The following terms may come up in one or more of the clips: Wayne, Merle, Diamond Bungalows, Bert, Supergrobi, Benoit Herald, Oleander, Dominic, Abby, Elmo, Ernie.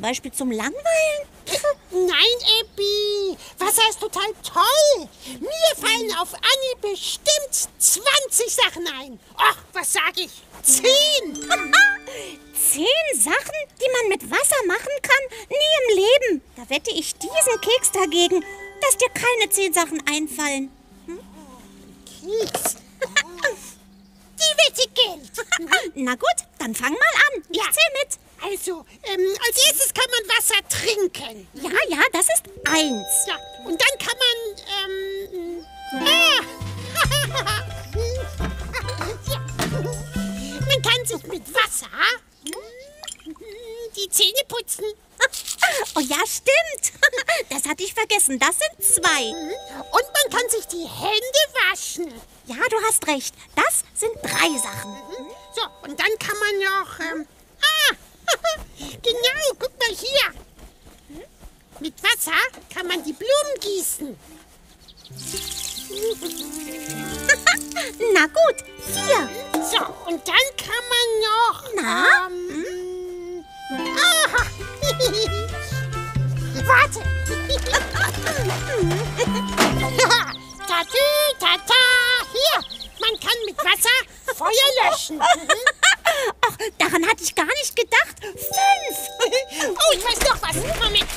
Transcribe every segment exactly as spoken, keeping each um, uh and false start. Beispiel zum Langweilen? Nein, Abby. Wasser ist total toll. Mir fallen auf Anhieb bestimmt zwanzig Sachen ein. Ach, was sag ich? Zehn! Zehn Sachen, die man mit Wasser machen kann? Nie im Leben. Da wette ich diesen Keks dagegen, dass dir keine zehn Sachen einfallen. Hm? Keks? Die Wette gilt. Na gut, dann fang mal an. Ich ja. zähl mit. Also, ähm, als erstes kann man Wasser trinken. Ja, ja, das ist eins. Ja, und dann kann man, ähm... Ah. Man kann sich mit Wasser die Zähne putzen. Oh ja, stimmt. Das hatte ich vergessen. Das sind zwei. Und man kann sich die Hände waschen. Ja, du hast recht. Das sind drei Sachen. So, und dann kann man noch... Ähm, ah! Genau, guck mal hier. Mit Wasser kann man die Blumen gießen. Na gut, vier. So, und dann kann man noch... Na? Ähm, ah. Warte. Tatu, tata. Hier, man kann mit Wasser Feuer löschen. Ach, daran hatte ich gar nicht gedacht. Fünf! Oh, ich weiß noch was. Moment.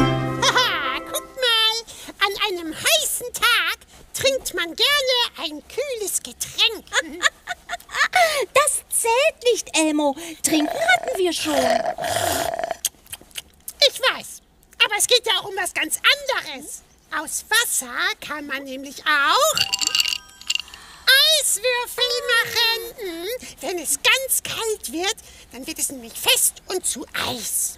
Haha, guck mal. An einem heißen Tag trinkt man gerne ein kühles Getränk. Das zählt nicht, Elmo. Trinken hatten wir schon. Ich weiß. Aber es geht ja auch um was ganz anderes. Aus Wasser kann man nämlich auch... Eiswürfel machen. Wenn es ganz kalt wird, dann wird es nämlich fest und zu Eis.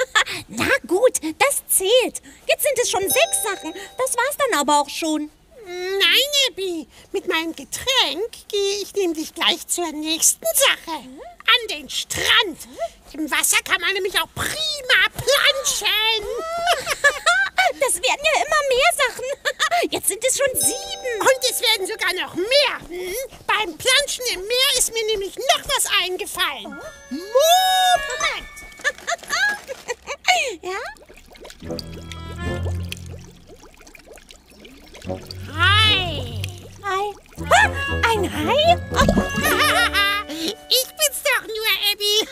Na gut, das zählt. Jetzt sind es schon sechs Sachen. Das war's dann aber auch schon. Nein, Abby. Mit meinem Getränk gehe ich nämlich gleich zur nächsten Sache. An den Strand. Im Wasser kann man nämlich auch prima planschen. Das werden ja immer mehr Sachen. Jetzt sind es schon sieben. Und es werden sogar noch mehr. Hm? Beim Planschen im Meer ist mir nämlich noch was eingefallen. Moment! Ja? Hai! Hai! Ha, ein Hai? Ich bin's doch nur, Abby.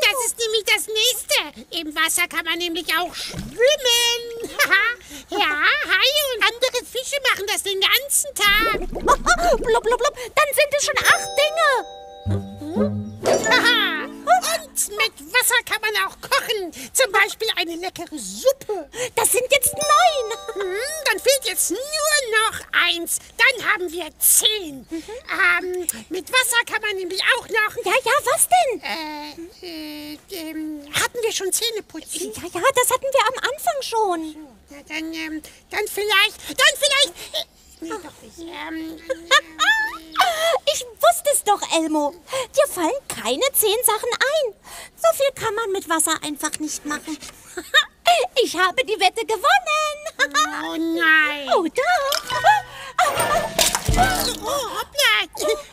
Das ist nämlich das Nächste. Im Wasser kann man nämlich auch schwimmen. Ja, Haie und andere Fische machen das den ganzen Tag. Blub, blub, blub. Dann sind es schon acht Dinge. Aha. Und mit Wasser kann man auch kochen. Zum Beispiel eine leckere Suppe. Das sind jetzt neun. Hm, dann fehlt jetzt nur noch eins. Dann haben wir zehn. Mhm. Ähm, mit Wasser kann man nämlich auch noch... Ja, ja, was denn? Äh, äh, ähm, hatten wir schon Zähneputzen? Ja, ja, das hatten wir am Anfang schon. So, na, dann, ähm, dann vielleicht... Dann vielleicht... Äh, nee, doch nicht. Ähm, ich wusste es doch, Elmo. Dir fallen keine zehn Sachen ein. So viel kann man mit Wasser einfach nicht machen. Ich habe die Wette gewonnen. Oh nein. Oh doch. Oh, hoppla.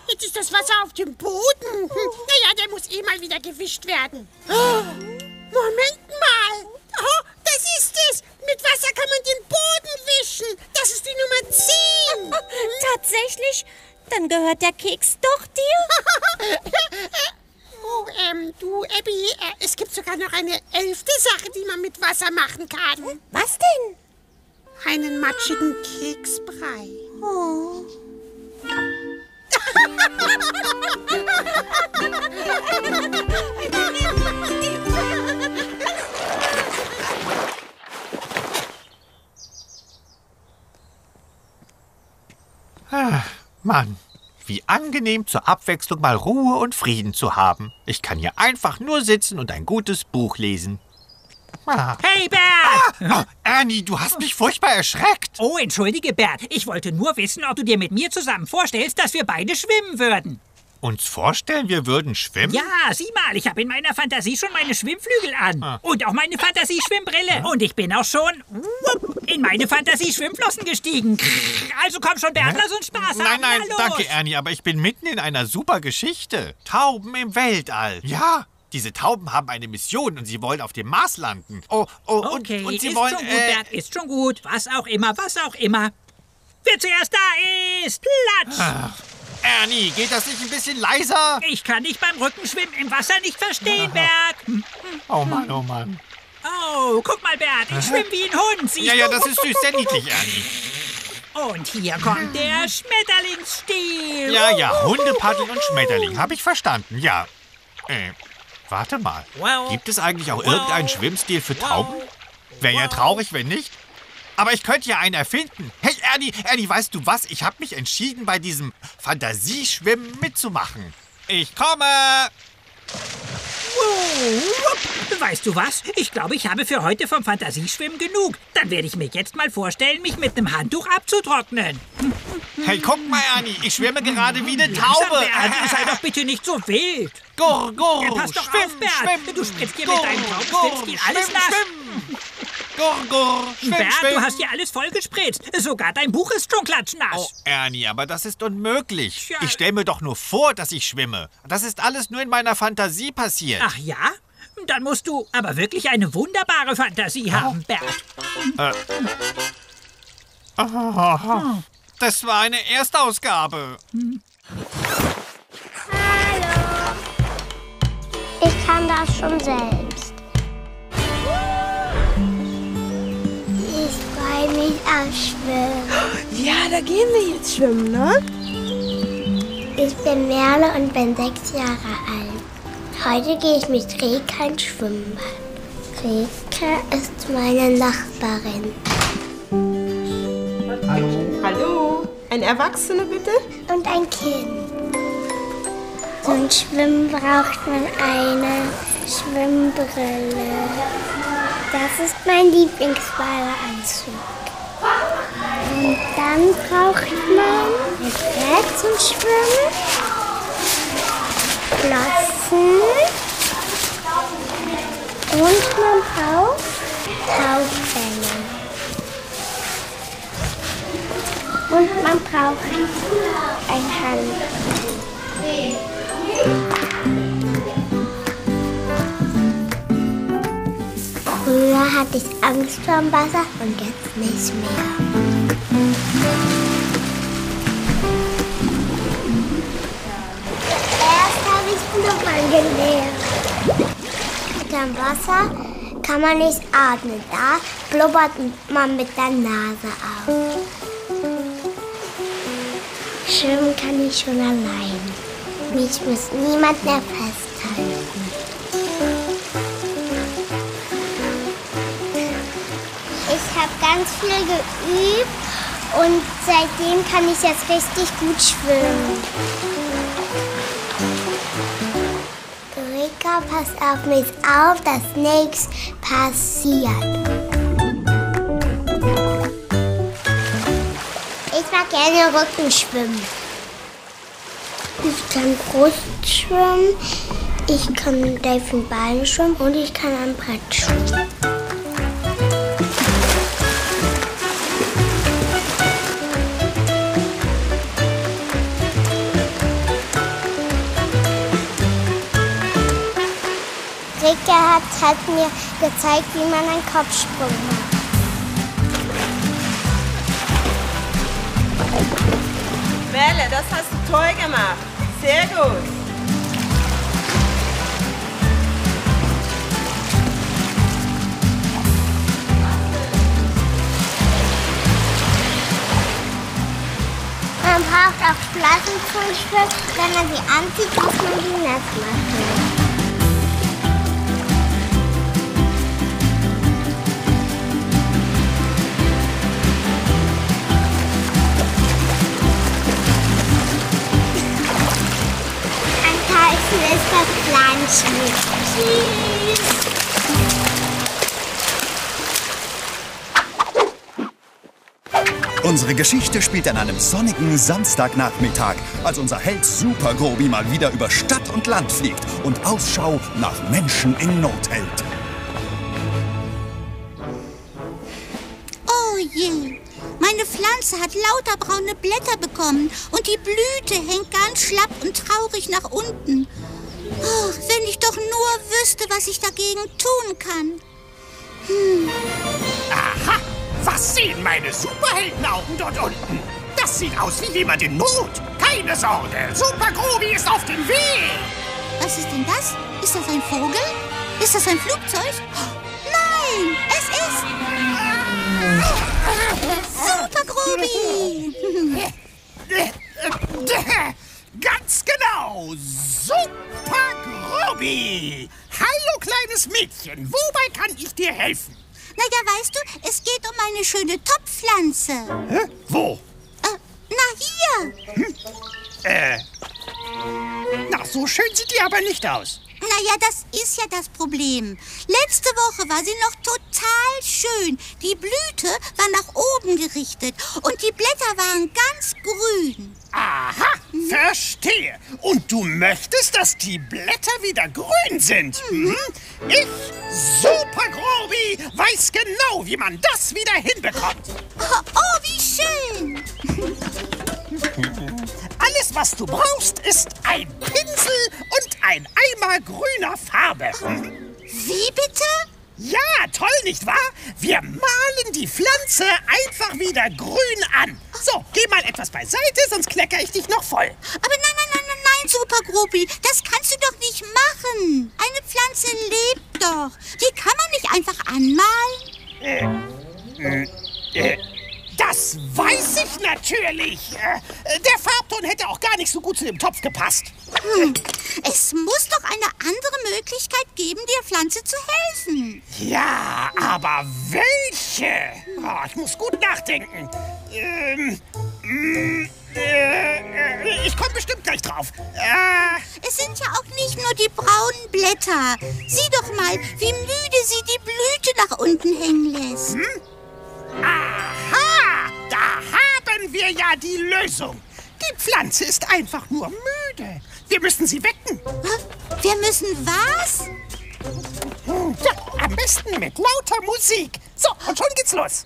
Jetzt ist das Wasser auf dem Boden. Naja, der muss eh mal wieder gewischt werden. Moment mal. Oh, das ist es. Mit Wasser kann man den Boden wischen. Das ist die Nummer zehn. Tatsächlich? Dann gehört der Keks doch dir. Oh, ähm, du, Abby, äh, es gibt sogar noch eine elfte Sache, die man mit Wasser machen kann. Was denn? Einen matschigen Keksbrei. Oh. Ah, Mann. Wie angenehm, zur Abwechslung mal Ruhe und Frieden zu haben. Ich kann hier einfach nur sitzen und ein gutes Buch lesen. Ah. Hey, Bert! Ah, oh, Ernie, du hast mich furchtbar erschreckt. Oh, entschuldige, Bert. Ich wollte nur wissen, ob du dir mit mir zusammen vorstellst, dass wir beide schwimmen würden. Uns vorstellen, wir würden schwimmen? Ja, sieh mal, ich habe in meiner Fantasie schon meine Schwimmflügel an. Ah. Und auch meine Fantasie-Schwimmbrille. Ah. Und ich bin auch schon in meine Fantasie-Schwimmflossen gestiegen. Also komm schon, Bert, lass uns Spaß haben. Nein, nein, danke, Ernie, aber ich bin mitten in einer super Geschichte. Tauben im Weltall. Ja, diese Tauben haben eine Mission und sie wollen auf dem Mars landen. Oh, oh, okay, und, und sie ist wollen... schon gut, äh, Bert, ist schon gut. Was auch immer, was auch immer. Wer zuerst da ist, platsch! Ach. Ernie, geht das nicht ein bisschen leiser? Ich kann dich beim Rückenschwimmen im Wasser nicht verstehen, Bert. Oh Mann, oh Mann. Oh, guck mal, Bert, ich schwimme wie ein Hund. Siehst ja, ja, du? Das ist süß, sehr niedlich, Ernie. Und hier kommt der Schmetterlingsstil. Ja, ja, Hundepaddeln und Schmetterling, habe ich verstanden, ja. Äh, warte mal. Gibt es eigentlich auch irgendeinen Schwimmstil für Tauben? Wäre ja traurig, wenn nicht. Aber ich könnte ja einen erfinden. Hey, Ernie, Ernie, weißt du was? Ich habe mich entschieden, bei diesem Fantasieschwimmen mitzumachen. Ich komme! Weißt du was? Ich glaube, ich habe für heute vom Fantasieschwimmen genug. Dann werde ich mir jetzt mal vorstellen, mich mit einem Handtuch abzutrocknen. Hey, guck mal, Ernie, ich schwimme gerade wie eine Taube. Bert, sei doch bitte nicht so wild. Gurr, gurr, ja, pass doch schwimm, auf, Bert. Schwimm, du spritzt hier gurr, mit deinem Taubenschwimmstil dir alles schwimm, nass. Schwimm. Gurr, gurr, schwimm, Bert, schwimm. Du hast hier alles voll gespritzt. Sogar dein Buch ist schon klatschnass. Oh, Ernie, aber das ist unmöglich. Tja. Ich stelle mir doch nur vor, dass ich schwimme. Das ist alles nur in meiner Fantasie passiert. Ach ja? Dann musst du aber wirklich eine wunderbare Fantasie oh. haben, Bert. Äh. Oh, oh, oh. Das war eine Erstausgabe. Hm. Hallo. Ich kann das schon selbst. Ich freue mich auf Schwimmen. Ja, da gehen wir jetzt schwimmen, ne? Ich bin Merle und bin sechs Jahre alt. Heute gehe ich mit Reka ins Schwimmbad. Reka ist meine Nachbarin. Hallo. Hallo. Ein Erwachsener bitte? Und ein Kind. Zum Schwimmen braucht man eine Schwimmbrille. Das ist mein Lieblingsbadeanzug. Und dann braucht man ein Brett zum Schwimmen. Flossen. Und man braucht Tauchfänge. Und man braucht ein Handtuch. Früher hatte ich Angst vor dem Wasser und jetzt nicht mehr. Nochmal gelernt. Unter Wasser kann man nicht atmen. Da blubbert man mit der Nase auf. Schwimmen kann ich schon allein. Mich muss niemand mehr festhalten. Ich habe ganz viel geübt und seitdem kann ich jetzt richtig gut schwimmen. Reka, pass auf mich auf, dass nichts passiert. Ich mag gerne Rückenschwimmen. Ich kann Brust schwimmen, ich kann Delfinbeine schwimmen und ich kann am Brett schwimmen. hat mir gezeigt, wie man einen Kopfsprung macht. Merle, das hast du toll gemacht. Sehr gut. Man braucht auch Blasenturnschuhe, wenn man sie anzieht, muss man sie nass machen. Am tollsten ist das Planschen. Tschüss! Unsere Geschichte spielt an einem sonnigen Samstagnachmittag, als unser Held Supergrobi mal wieder über Stadt und Land fliegt und Ausschau nach Menschen in Not hält. Oh je, meine Pflanze hat lauter braune Blätter bekommen und die Blüte hängt ganz schlapp und traurig nach unten. Oh, wenn ich doch nur wüsste, was ich dagegen tun kann. Hm. Aha! Was sehen meine Superheldenaugen dort unten? Das sieht aus wie jemand in Not. Keine Sorge, Supergrobi ist auf dem Weg. Was ist denn das? Ist das ein Vogel? Ist das ein Flugzeug? Nein, es ist Supergrobi. Ganz genau, Supergrobi. Hallo, kleines Mädchen, wobei kann ich dir helfen? Na ja, weißt du, es geht um eine schöne Topfpflanze. Hä? Wo? Äh, na, hier. Hm? Äh. Na, so schön sieht die aber nicht aus. Na ja, das ist ja das Problem. Letzte Woche war sie noch total schön. Die Blüte war nach oben gerichtet und die Blätter waren ganz grün. Aha, hm. Verstehe. Und du möchtest, dass die Blätter wieder grün sind? Hm. Hm? Ich, Supergrobi, weiß genau, wie man das wieder hinbekommt. Oh, oh wie schön. Alles, was du brauchst, ist ein Pinsel und ein Eimer grüner Farbe. Wie bitte? Ja, toll, nicht wahr? Wir malen die Pflanze einfach wieder grün an. So, geh mal etwas beiseite, sonst klecker ich dich noch voll. Aber nein, nein, nein, nein, nein, Supergrobi, das kannst du doch nicht machen. Eine Pflanze lebt doch. Die kann man nicht einfach anmalen. Äh, äh, äh. Das weiß ich natürlich. Der Farbton hätte auch gar nicht so gut zu dem Topf gepasst. Hm. Es muss doch eine andere Möglichkeit geben, der Pflanze zu helfen. Ja, aber welche? Oh, ich muss gut nachdenken. Ähm, äh, ich komme bestimmt gleich drauf. Äh, es sind ja auch nicht nur die braunen Blätter. Sieh doch mal, wie müde sie die Blüte nach unten hängen lässt. Hm? Aha, da haben wir ja die Lösung. Die Pflanze ist einfach nur müde. Wir müssen sie wecken. Wir müssen was? Ja, am besten mit lauter Musik. So, und schon geht's los.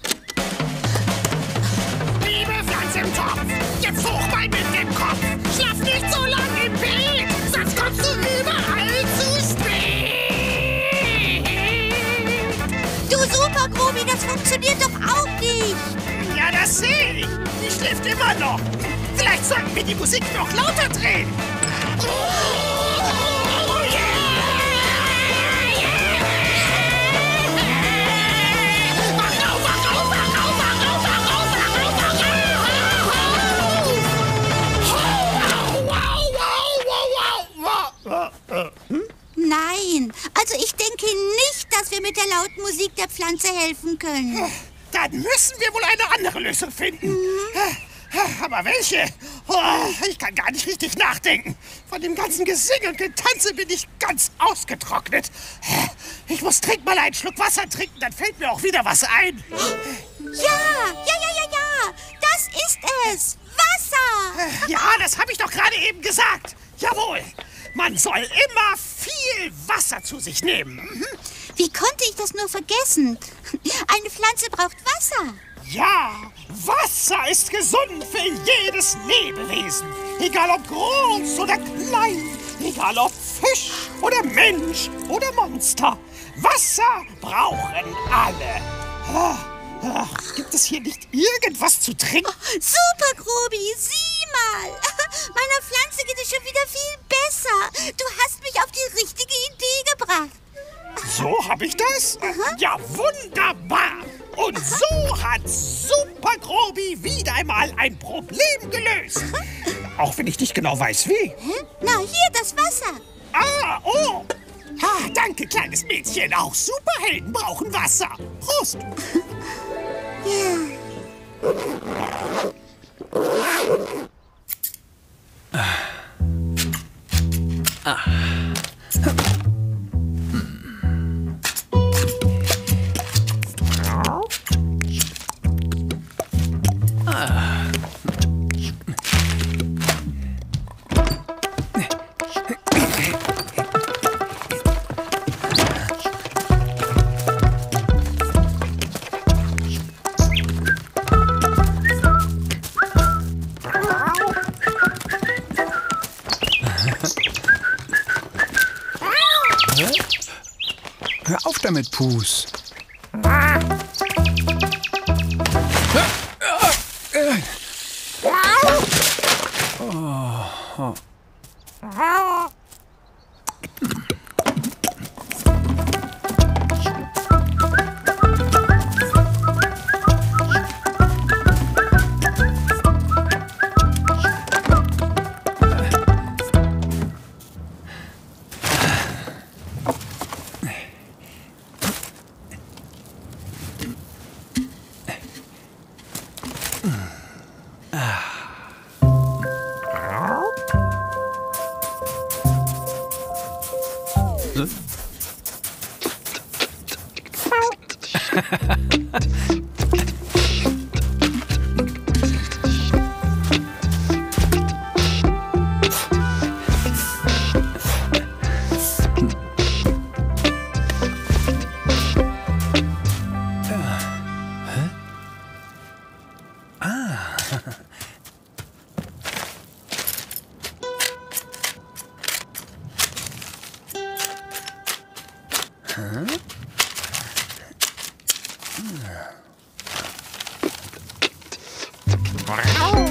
Liebe Pflanze im Topf, jetzt hoch mal mit dem Kopf. Schlaf nicht so lange im Beet, sonst kommst du überall zu spät. Du Supergrobi, das funktioniert doch auch. Ja, das sehe ich. Die schläft immer noch. Vielleicht sollten wir die Musik noch lauter drehen. Oh, oh, yeah. Wach auf, wach auf, wach auf, wach auf, wach auf, wach auf, wach auf, wach auf, wach auf. Nein, also ich denke nicht, dass wir mit der lauten Musik der Pflanze helfen können. Dann müssen wir wohl eine andere Lösung finden. Mhm. Aber welche? Oh, ich kann gar nicht richtig nachdenken. Von dem ganzen Gesingen und Getanze bin ich ganz ausgetrocknet. Ich muss dringend mal einen Schluck Wasser trinken, dann fällt mir auch wieder was ein. Ja, ja, ja, ja, ja. Das ist es. Wasser. Ja, das habe ich doch gerade eben gesagt. Jawohl. Man soll immer viel Wasser zu sich nehmen. Mhm. Wie konnte ich das nur vergessen? Eine Pflanze braucht Wasser. Ja, Wasser ist gesund für jedes Lebewesen. Egal ob groß oder klein, egal ob Fisch oder Mensch oder Monster. Wasser brauchen alle. Ah, ah, gibt es hier nicht irgendwas zu trinken? Oh, Supergrobi, sieh mal. Meiner Pflanze geht es schon wieder viel besser. Du hast mich auf die richtige Idee gebracht. So habe ich das? Aha. Ja, wunderbar. Und so hat Supergrobi wieder einmal ein Problem gelöst. Aha. Auch wenn ich nicht genau weiß, wie. Hä? Na, hier, das Wasser. Ah, oh. Ah, danke, kleines Mädchen. Auch Superhelden brauchen Wasser. Prost. Ja. Ah. Ah. Hör auf damit, Pus.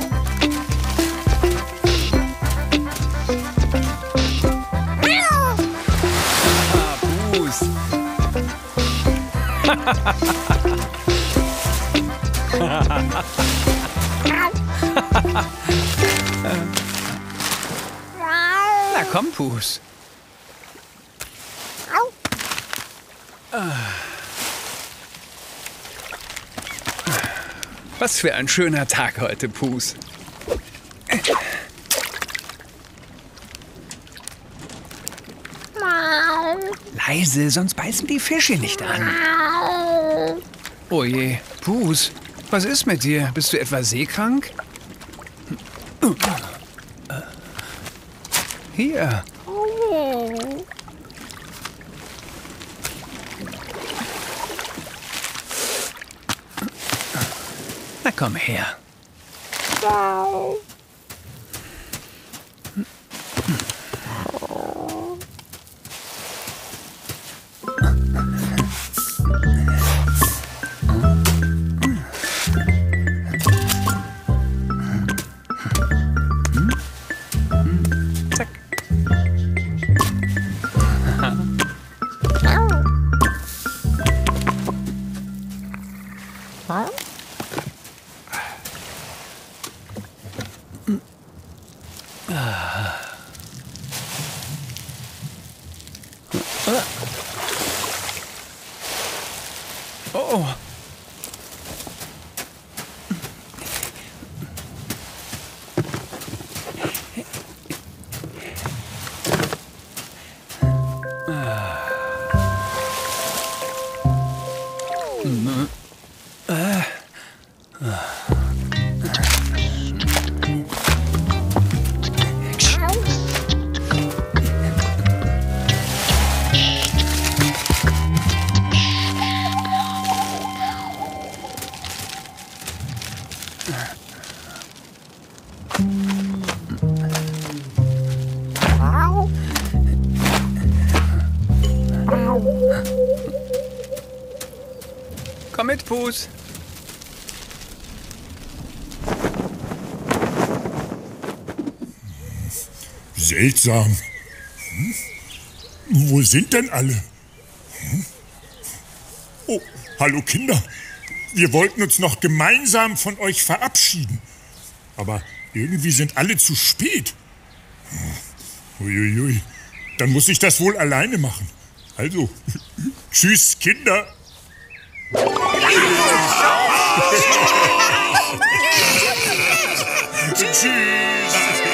Oh. Na komm, Pus. Was für ein schöner Tag heute, Pus. Leise, sonst beißen die Fische nicht an. Oh je, Pus, was ist mit dir? Bist du etwa seekrank? Hier. Na komm her. Wow. Komm mit, Fuß. Seltsam. Hm? Wo sind denn alle? Hm? Oh, hallo Kinder. Wir wollten uns noch gemeinsam von euch verabschieden. Aber irgendwie sind alle zu spät. Uiuiui. Ui, ui. Dann muss ich das wohl alleine machen. Also, tschüss Kinder. Tschüss.